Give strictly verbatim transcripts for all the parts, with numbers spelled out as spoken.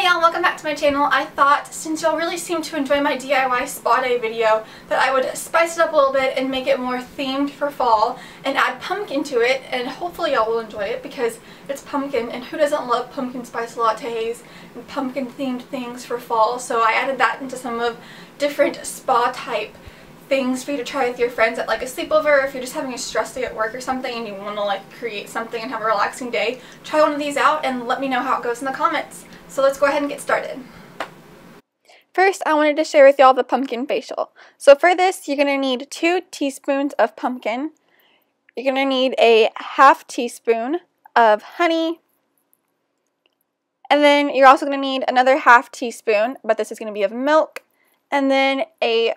Hey y'all, welcome back to my channel. I thought, since y'all really seem to enjoy my D I Y spa day video, that I would spice it up a little bit and make it more themed for fall and add pumpkin to it, and hopefully y'all will enjoy it because it's pumpkin and who doesn't love pumpkin spice lattes and pumpkin themed things for fall. So I added that into some of different spa type things for you to try with your friends at like a sleepover, or if you're just having a stress day at work or something and you want to like create something and have a relaxing day. Try one of these out and let me know how it goes in the comments. So let's go ahead and get started. First, I wanted to share with y'all the pumpkin facial. So for this, you're going to need two teaspoons of pumpkin. You're going to need a half teaspoon of honey. And then you're also going to need another half teaspoon, but this is going to be of milk. And then a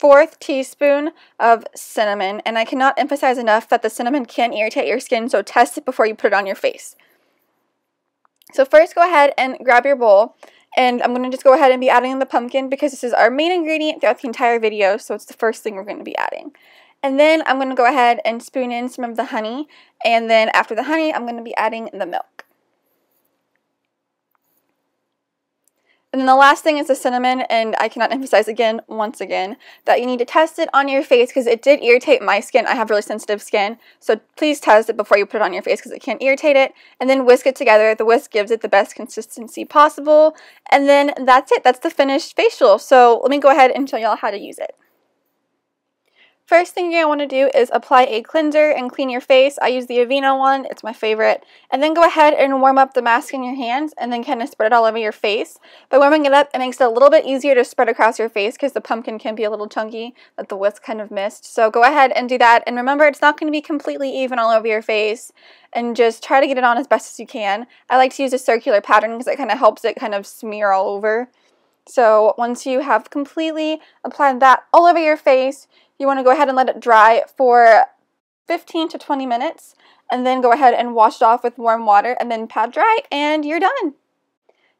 fourth teaspoon of cinnamon. And I cannot emphasize enough that the cinnamon can irritate your skin, so test it before you put it on your face. So first, go ahead and grab your bowl, and I'm going to just go ahead and be adding in the pumpkin because this is our main ingredient throughout the entire video, so it's the first thing we're going to be adding. And then I'm going to go ahead and spoon in some of the honey, and then after the honey, I'm going to be adding the milk. And then the last thing is the cinnamon, and I cannot emphasize again, once again, that you need to test it on your face because it did irritate my skin. I have really sensitive skin, so please test it before you put it on your face because it can irritate it. And then whisk it together. The whisk gives it the best consistency possible. And then that's it. That's the finished facial. So let me go ahead and show y'all how to use it. First thing you're going to want to do is apply a cleanser and clean your face. I use the Aveeno one. It's my favorite. And then go ahead and warm up the mask in your hands and then kind of spread it all over your face. By warming it up, it makes it a little bit easier to spread across your face because the pumpkin can be a little chunky that the whisk kind of missed. So go ahead and do that. And remember, it's not going to be completely even all over your face. And just try to get it on as best as you can. I like to use a circular pattern because it kind of helps it kind of smear all over. So once you have completely applied that all over your face, you want to go ahead and let it dry for fifteen to twenty minutes, and then go ahead and wash it off with warm water and then pat dry, and you're done.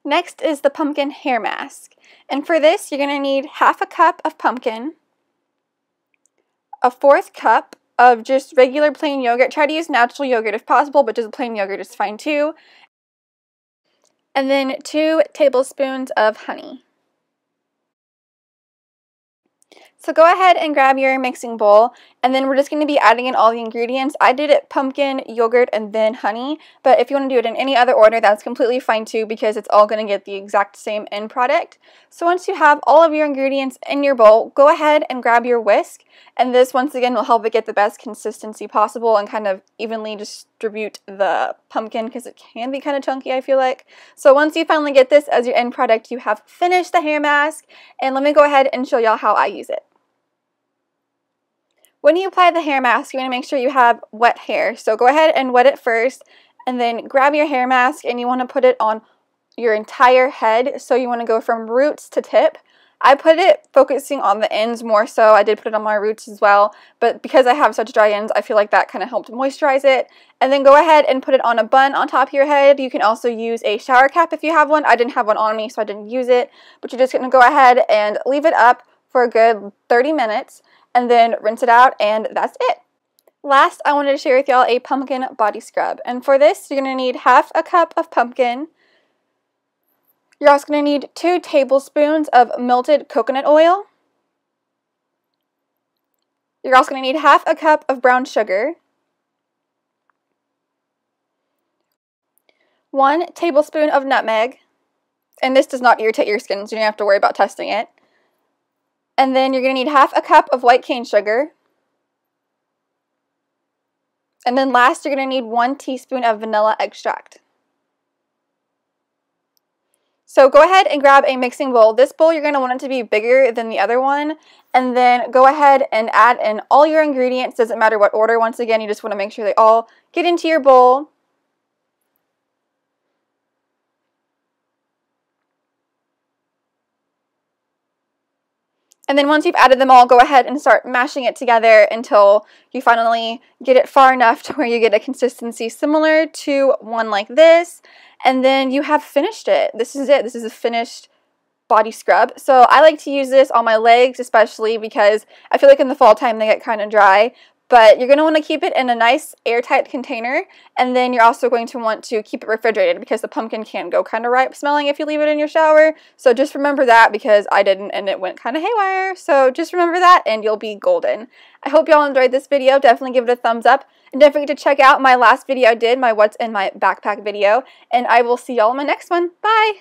Next is the pumpkin hair mask. And for this, you're going to need half a cup of pumpkin, a fourth cup of just regular plain yogurt. Try to use natural yogurt if possible, but just plain yogurt is fine too. And then two tablespoons of honey. So go ahead and grab your mixing bowl, and then we're just going to be adding in all the ingredients. I did it pumpkin, yogurt, and then honey, but if you want to do it in any other order, that's completely fine too because it's all going to get the exact same end product. So once you have all of your ingredients in your bowl, go ahead and grab your whisk, and this once again will help it get the best consistency possible and kind of evenly distribute the pumpkin because it can be kind of chunky, I feel like. So once you finally get this as your end product, you have finished the hair mask, and let me go ahead and show y'all how I use it. When you apply the hair mask, you want to make sure you have wet hair. So go ahead and wet it first, and then grab your hair mask, and you want to put it on your entire head. So you want to go from roots to tip. I put it focusing on the ends more so. I did put it on my roots as well, but because I have such dry ends, I feel like that kind of helped moisturize it. And then go ahead and put it on a bun on top of your head. You can also use a shower cap if you have one. I didn't have one on me, so I didn't use it. But you're just going to go ahead and leave it up for a good thirty minutes, and then rinse it out, and that's it. Last, I wanted to share with y'all a pumpkin body scrub. And for this, you're going to need half a cup of pumpkin. You're also going to need two tablespoons of melted coconut oil. You're also going to need half a cup of brown sugar, one tablespoon of nutmeg, and this does not irritate your skin, so you don't have to worry about testing it. And then you're going to need half a cup of white cane sugar. And then last, you're going to need one teaspoon of vanilla extract. So go ahead and grab a mixing bowl. This bowl, you're going to want it to be bigger than the other one. And then go ahead and add in all your ingredients. Doesn't matter what order. Once again, you just want to make sure they all get into your bowl. And then once you've added them all, go ahead and start mashing it together until you finally get it far enough to where you get a consistency similar to one like this. And then you have finished it. This is it. This is a finished body scrub. So I like to use this on my legs especially because I feel like in the fall time they get kind of dry. But you're going to want to keep it in a nice airtight container, and then you're also going to want to keep it refrigerated because the pumpkin can go kind of ripe smelling if you leave it in your shower. So just remember that, because I didn't and it went kind of haywire. So just remember that and you'll be golden. I hope y'all enjoyed this video. Definitely give it a thumbs up. And don't forget to check out my last video I did, my What's in My Backpack video. And I will see y'all in my next one. Bye!